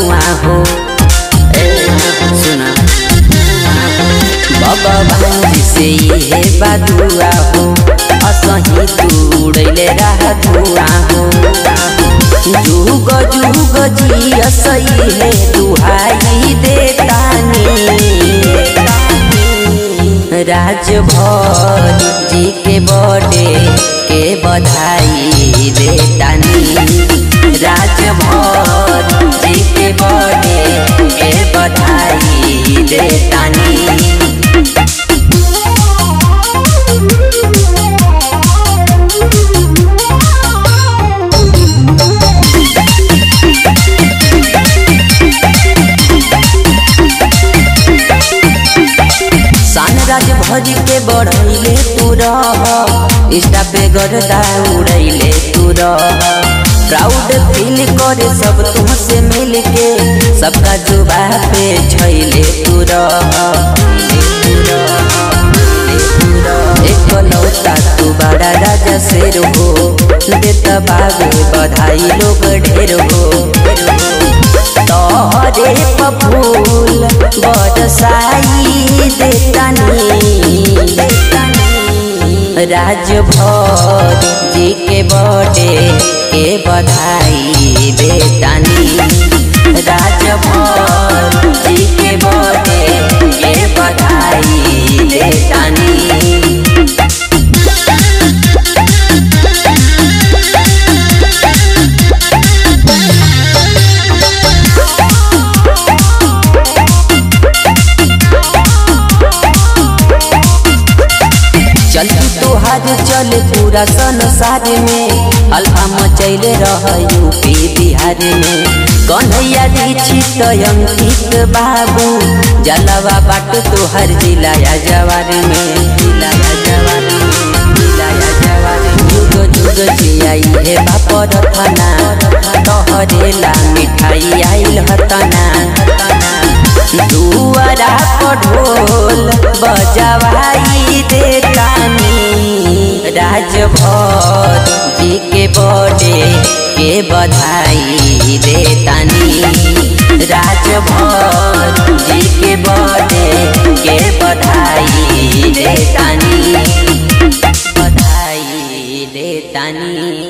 हुआ हो। ए सुना बाबा भाभी से ये बादुआ हो, असही तू उड़ैले रहा धुआ हो। जुग जी असही है दुहाई देतानी। राज भर जी के बर्थडे के बधाई देतानी। राज भर जी के बर्थडे के बधाई देतानी। राज भरी के बढ़ैले तूरा इंस्टा पे गर्दा उड़ैले तूरा। प्राउड फील करे सब तुमसे मिलके, सबका जुबा पे छइले तूरा। एकलौता तू बड़ा राजा से हो, देता बाबू बधाई लोग ढेर हो। तोहरे फूल बरसाई देतानी। राज भर जी के बर्थडे के बधाई देतानी। राज भर जी के बर्थडे के बधाई देतानी। चल पूरा संसार में अल्फा मचैल रह यूपी बिहार में। कन्हैया दीक्षित अंकित बाबू जलवा बाट तुहर जिलाया जवार में। जुग जुग जियाई है बापर थाना, तोहरे ला मिठाई आइल हतना। दुआरा पर ढोल बजवाई देतानी। राज भर जी के बर्थडे के बधाई देतानी। राज भर जी के बर्थडे के बधाई देतानी। बधाई देतानी।